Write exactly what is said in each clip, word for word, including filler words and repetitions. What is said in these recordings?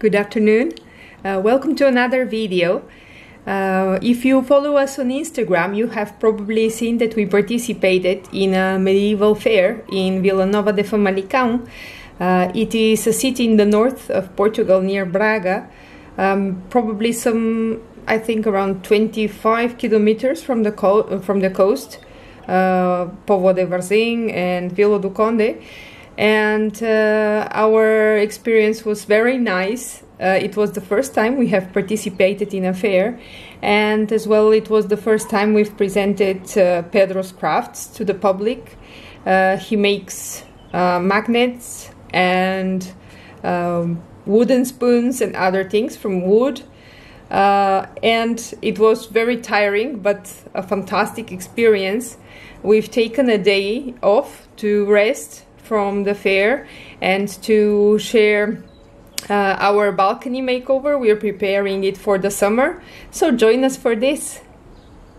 Good afternoon. Uh, welcome to another video. Uh, if you follow us on Instagram, you have probably seen that we participated in a medieval fair in Vila Nova de Famalicão. Uh, it is a city in the north of Portugal near Braga, um, probably some, I think, around twenty-five kilometers from the, co from the coast, uh, Póvoa de Varzin and Vila do Conde. And uh, our experience was very nice. Uh, it was the first time we have participated in a fair, and as well it was the first time we've presented uh, Pedro's crafts to the public. Uh, he makes uh, magnets and um, wooden spoons and other things from wood, uh, and it was very tiring but a fantastic experience. We've taken a day off to rest from the fair and to share Uh, our balcony makeover. We are preparing it for the summer, so join us for this.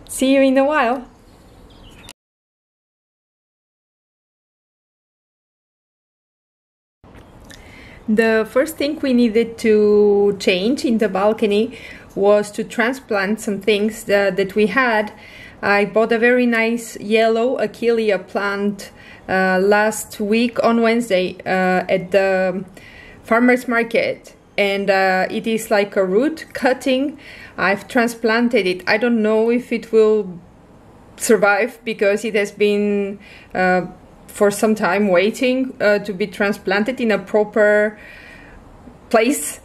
See you in a while. The first thing we needed to change in the balcony was to transplant some things that, that we had. I bought a very nice yellow Achillea plant uh, last week on Wednesday uh, at the farmer's market, and uh, it is like a root cutting. I've transplanted it. I don't know if it will survive because it has been uh, for some time waiting uh, to be transplanted in a proper place.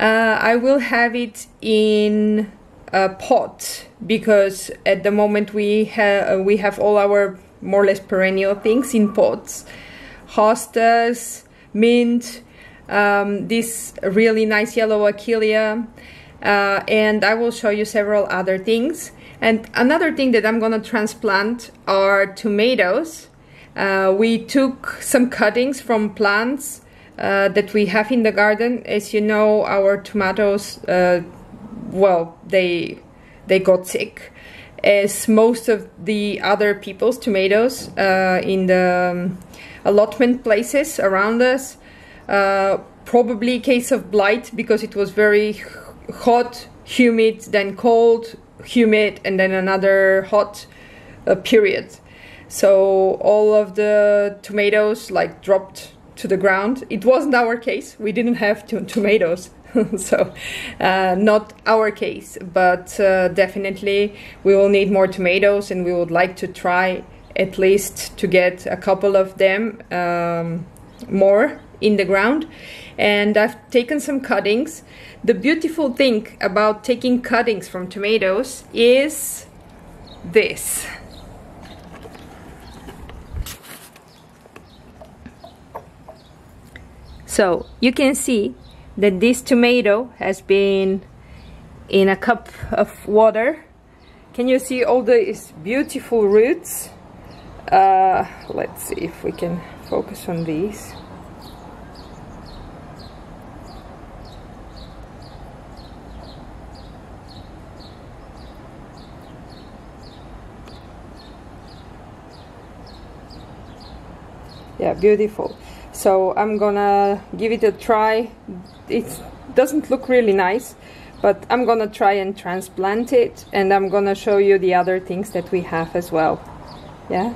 Uh, I will have it in a pot because at the moment we, ha we have all our more or less perennial things in pots. Hostas, mint, Um, this really nice yellow Achillea, uh, and I will show you several other things. And another thing that I'm gonna transplant are tomatoes. Uh, we took some cuttings from plants uh, that we have in the garden. As you know, our tomatoes, uh, well, they they got sick, as most of the other people's tomatoes uh, in the um, allotment places around us. Uh, probably case of blight, because it was very hot, humid, then cold, humid, and then another hot uh, period. So all of the tomatoes like dropped to the ground. It wasn't our case, we didn't have to tomatoes, so uh, not our case, but uh, definitely we will need more tomatoes, and we would like to try at least to get a couple of them um, more in the ground. And I've taken some cuttings. The beautiful thing about taking cuttings from tomatoes is this. So you can see that this tomato has been in a cup of water. Can you see all these beautiful roots? Uh, let's see if we can focus on these. Yeah, beautiful. So I'm gonna give it a try. It doesn't look really nice, but I'm gonna try and transplant it, and I'm gonna show you the other things that we have as well. Yeah,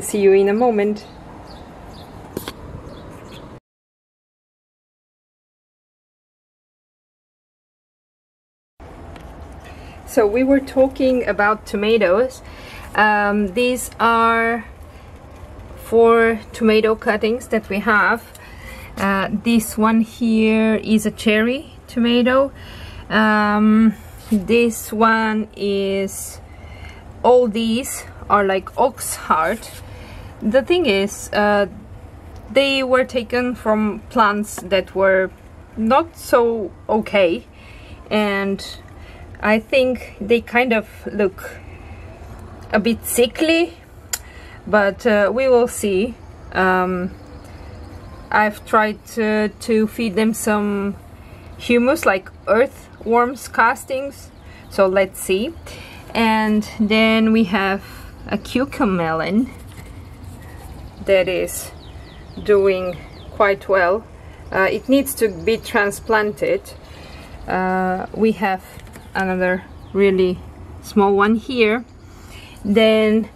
see you in a moment. So we were talking about tomatoes. Um, these are four tomato cuttings that we have. Uh, this one here is a cherry tomato. Um, this one is, all these are like ox heart. The thing is, uh, they were taken from plants that were not so okay, and I think they kind of look a bit sickly, but uh, we will see. um, I've tried to, to feed them some humus, like earthworms castings, so let's see. And then we have a cucamelon that is doing quite well. Uh, it needs to be transplanted. Uh, we have another really small one here. Then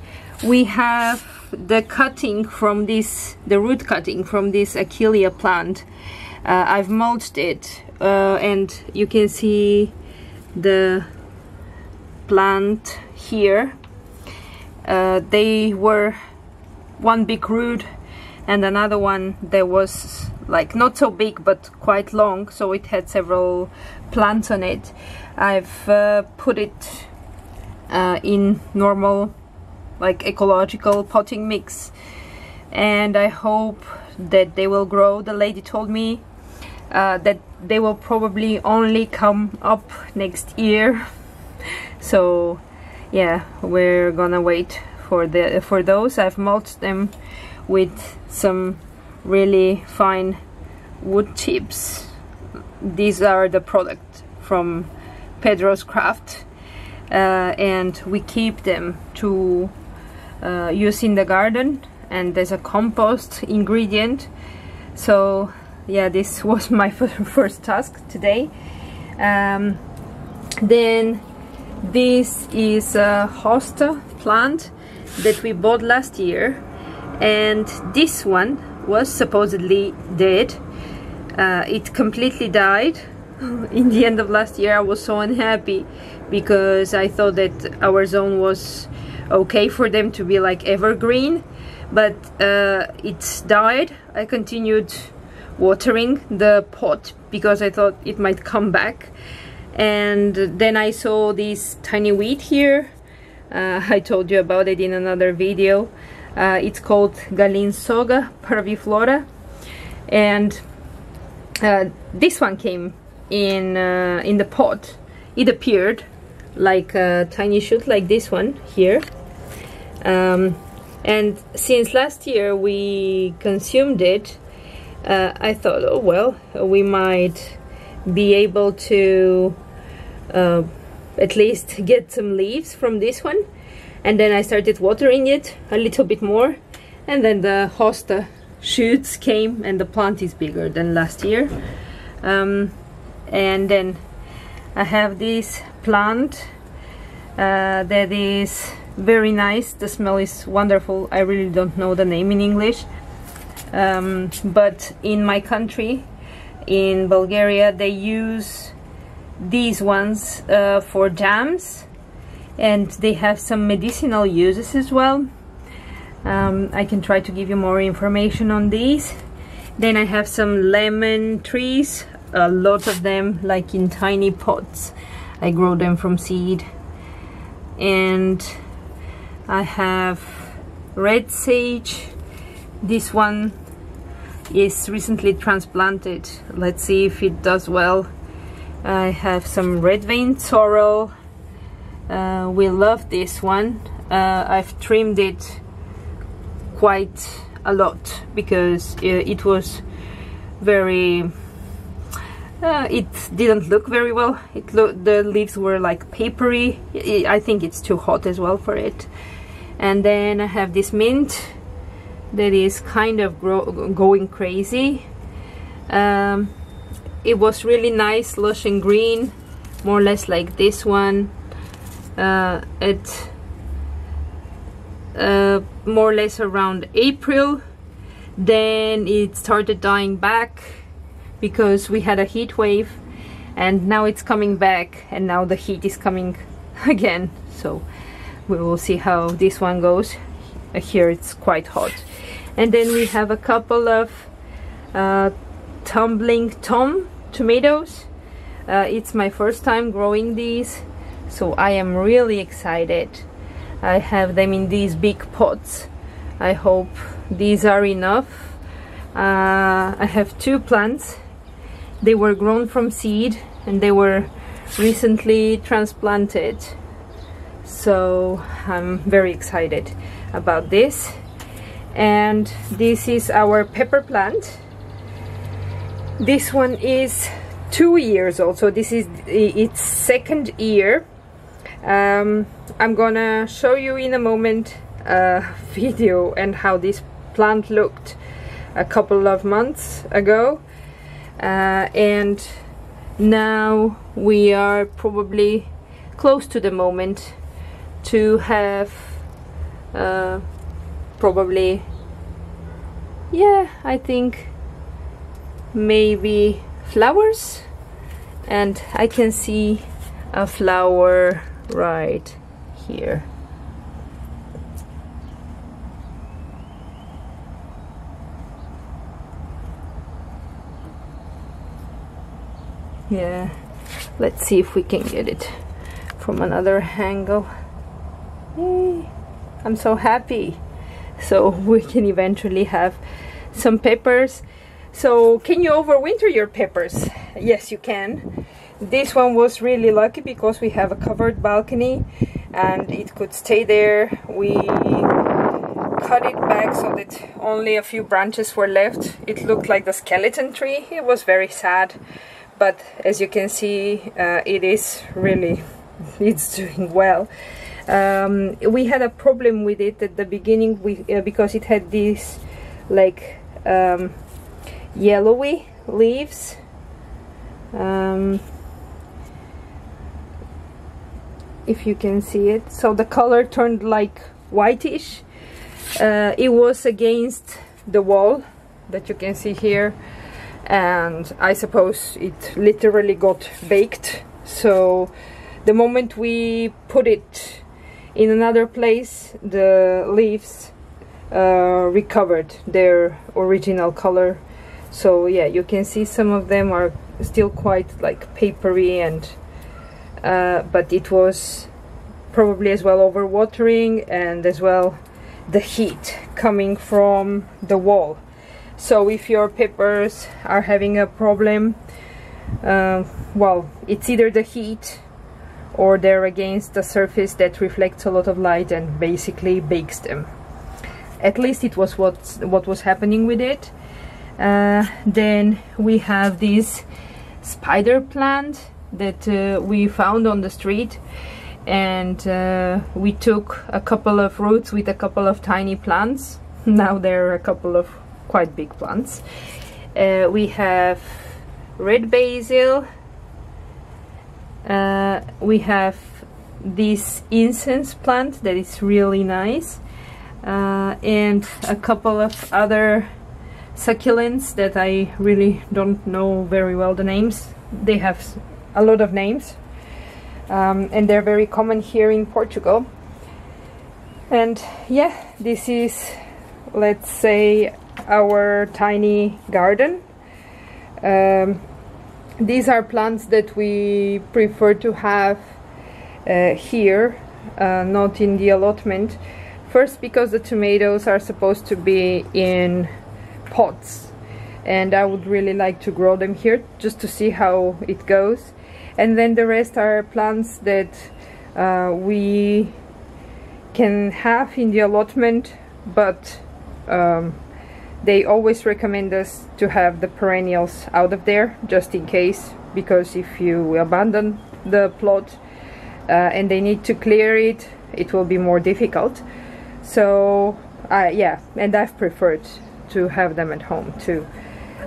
we have the cutting from this, the root cutting from this Achillea plant. Uh, I've mulched it, uh, and you can see the plant here. Uh, they were one big root, and another one there was like not so big but quite long, so it had several plants on it. I've uh, put it uh, in normal like ecological potting mix, and I hope that they will grow. The lady told me uh, that they will probably only come up next year, so yeah, we're gonna wait for the for those. I've mulched them with some really fine wood chips. These are the product from Pedro's craft, uh, and we keep them to uh, use in the garden, and there's a compost ingredient. So yeah, this was my first task today. Um, then this is a hosta plant that we bought last year, and this one was supposedly dead. Uh, it completely died in the end of last year. I was so unhappy because I thought that our zone was okay for them to be like evergreen, but uh, it died. I continued watering the pot because I thought it might come back, and then I saw this tiny weed here. uh, I told you about it in another video. Uh, it's called Galinsoga parviflora, and uh, this one came in uh, in the pot. It appeared like a tiny shoot like this one here, um, and since last year we consumed it. uh, I thought, oh well, we might be able to uh, at least get some leaves from this one. And then I started watering it a little bit more, and then the hosta shoots came, and the plant is bigger than last year. Um, and then I have this plant uh, that is very nice. The smell is wonderful. I really don't know the name in English, um, but in my country, in Bulgaria, they use these ones uh, for jams, and they have some medicinal uses as well. um, I can try to give you more information on these. Then I have some lemon trees, a lot of them, like in tiny pots. I grow them from seed. And I have red sage. This one is recently transplanted. Let's see if it does well. I have some red vein sorrel. Uh, we love this one. uh, I've trimmed it quite a lot because it was very uh, it didn't look very well. It lo the leaves were like papery. I think it's too hot as well for it. And then I have this mint that is kind of grow going crazy. Um, it was really nice, lush and green, more or less like this one. Uh, at uh, more or less around April, then it started dying back because we had a heat wave, and now it's coming back, and now the heat is coming again, so we will see how this one goes. Here it's quite hot. And then we have a couple of uh, Tumbling Tom tomatoes. Uh, it's my first time growing these, so I am really excited. I have them in these big pots. I hope these are enough. Uh, I have two plants. They were grown from seed, and they were recently transplanted. So I'm very excited about this. And this is our pepper plant. This one is two years old, so this is its second year. Um, I'm gonna show you in a moment a video and how this plant looked a couple of months ago. uh, and now we are probably close to the moment to have uh, probably, yeah, I think maybe flowers. And I can see a flower right here. Yeah, let's see if we can get it from another angle. Yay. I'm so happy. So we can eventually have some peppers. So can you overwinter your peppers? Yes, you can. This one was really lucky because we have a covered balcony and it could stay there. We cut it back so that only a few branches were left. It looked like the skeleton tree. It was very sad, but as you can see, uh, it is really, it's doing well. Um, we had a problem with it at the beginning we, uh, because it had these like um, yellowy leaves. Um, if you can see it, so the color turned like whitish. Uh, it was against the wall that you can see here, and I suppose it literally got baked. So the moment we put it in another place, the leaves uh, recovered their original color. So yeah, you can see some of them are still quite like papery, and uh, but it was probably as well overwatering and as well the heat coming from the wall. So if your peppers are having a problem, uh, well, it's either the heat or they're against the surface that reflects a lot of light and basically bakes them. At least it was what what was happening with it. Uh, then we have this spider plant that uh, we found on the street, and uh, we took a couple of roots with a couple of tiny plants. Now there are a couple of quite big plants. Uh, we have red basil. Uh, we have this incense plant that is really nice, uh, and a couple of other succulents that I really don't know very well the names. They have a lot of names, um, and they're very common here in Portugal. And yeah, this is, let's say, our tiny garden. Um, these are plants that we prefer to have uh, here, uh, not in the allotment. First, because the tomatoes are supposed to be in pots, and I would really like to grow them here just to see how it goes. And then the rest are plants that uh, we can have in the allotment, but um, they always recommend us to have the perennials out of there just in case, because if you abandon the plot uh, and they need to clear it, it will be more difficult. So uh, yeah, and I've preferred to have them at home too.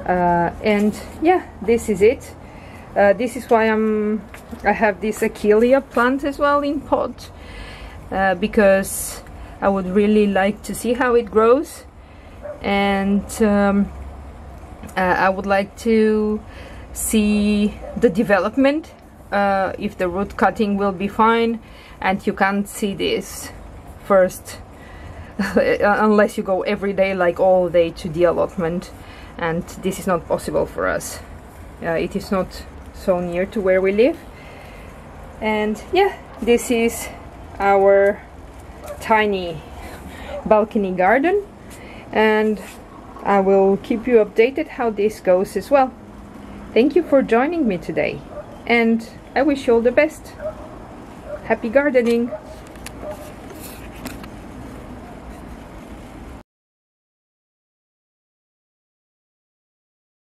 Uh, and yeah, this is it. Uh, this is why I'm I have this Achillea plant as well in pot, uh, because I would really like to see how it grows, and um, uh, I would like to see the development, uh, if the root cutting will be fine. And you can't see this first unless you go every day, like all day, to the allotment, and this is not possible for us. Uh, it is not so near to where we live. And yeah, this is our tiny balcony garden, and I will keep you updated how this goes as well. Thank you for joining me today, and I wish you all the best. Happy gardening!